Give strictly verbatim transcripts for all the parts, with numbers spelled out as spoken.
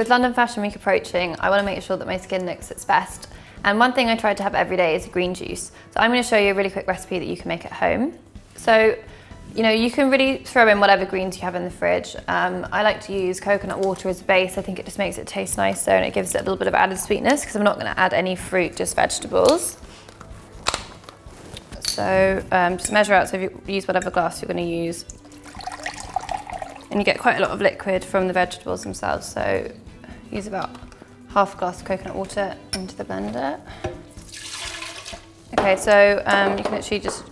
With London Fashion Week approaching, I want to make sure that my skin looks its best. And one thing I try to have every day is green juice. So I'm going to show you a really quick recipe that you can make at home. So, you know, you can really throw in whatever greens you have in the fridge. Um, I like to use coconut water as a base. I think it just makes it taste nicer and it gives it a little bit of added sweetness because I'm not going to add any fruit, just vegetables. So um, just measure out, so if you use whatever glass you're going to use. And you get quite a lot of liquid from the vegetables themselves, so use about half a glass of coconut water into the blender. Okay, so um, you can actually just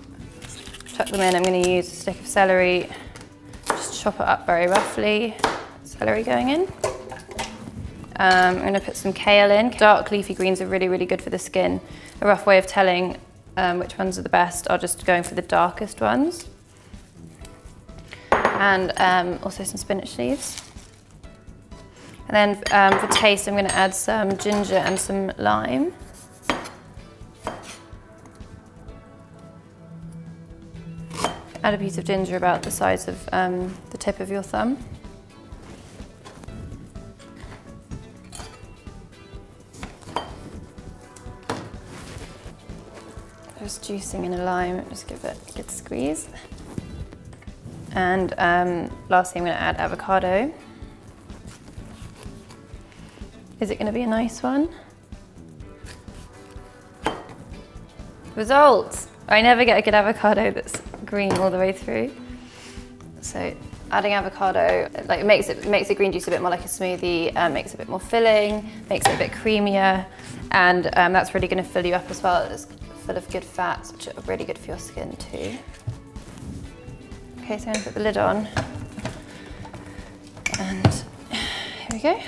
chuck them in. I'm going to use a stick of celery, just chop it up very roughly. Celery going in. Um, I'm going to put some kale in. Dark leafy greens are really, really good for the skin. A rough way of telling um, which ones are the best are just going for the darkest ones. And um, also some spinach leaves. And then um, for taste, I'm going to add some ginger and some lime. Add a piece of ginger about the size of um, the tip of your thumb. Just juicing in a lime, just give it a good squeeze. And um, lastly, I'm going to add avocado. Is it going to be a nice one? Results! I never get a good avocado that's green all the way through. So adding avocado, like, it makes it makes the green juice a bit more like a smoothie, uh, makes it a bit more filling, makes it a bit creamier, and um, that's really going to fill you up as well. It's full of good fats, which are really good for your skin too. Okay, so I'm going to put the lid on, and here we go.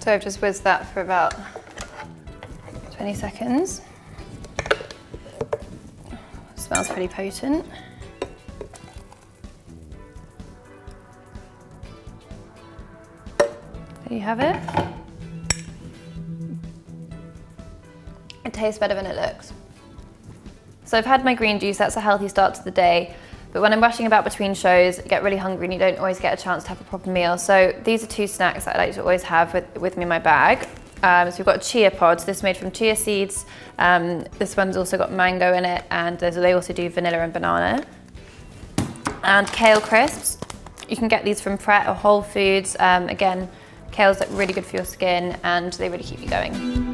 So I've just whizzed that for about twenty seconds. It smells pretty potent. There you have it. It tastes better than it looks. So I've had my green juice, that's a healthy start to the day. But when I'm rushing about between shows, I get really hungry and you don't always get a chance to have a proper meal. So these are two snacks that I like to always have with, with me in my bag. Um, so we've got chia pods, this is made from chia seeds. Um, this one's also got mango in it, and they also do vanilla and banana. And kale crisps, you can get these from Pret or Whole Foods. Um, again, kale's like really good for your skin and they really keep you going.